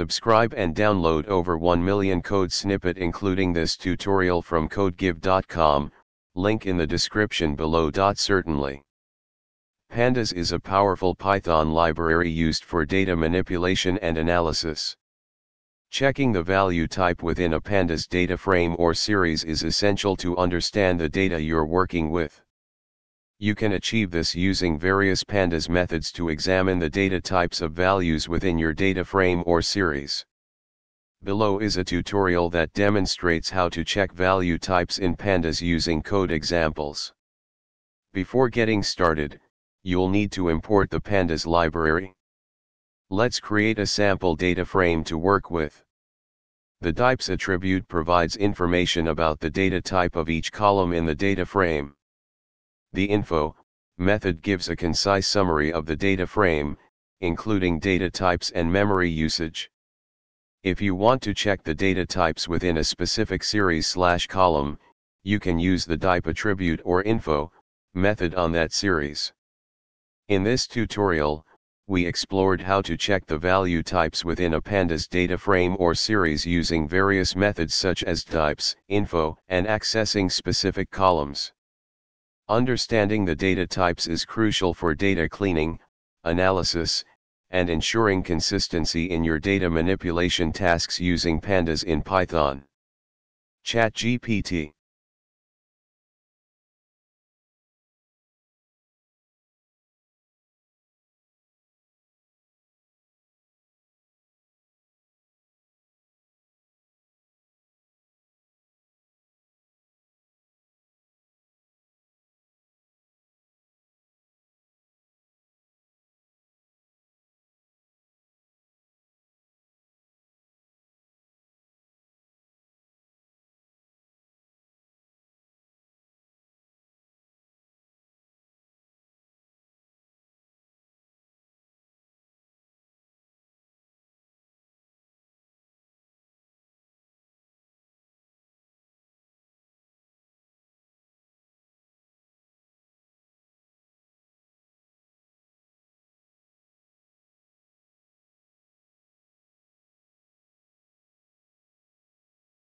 Subscribe and download over 1 million code snippet including this tutorial from Codegive.com, link in the description below. Certainly. Pandas is a powerful Python library used for data manipulation and analysis. Checking the value type within a pandas data frame or series is essential to understand the data you're working with. You can achieve this using various pandas methods to examine the data types of values within your data frame or series. Below is a tutorial that demonstrates how to check value types in pandas using code examples. Before getting started, you'll need to import the pandas library. Let's create a sample data frame to work with. The types attribute provides information about the data type of each column in the data frame. The info method gives a concise summary of the data frame, including data types and memory usage. If you want to check the data types within a specific series/column, you can use the type attribute or info method on that series. In this tutorial, we explored how to check the value types within a pandas data frame or series using various methods such as types, info, and accessing specific columns. Understanding the data types is crucial for data cleaning, analysis, and ensuring consistency in your data manipulation tasks using pandas in Python. ChatGPT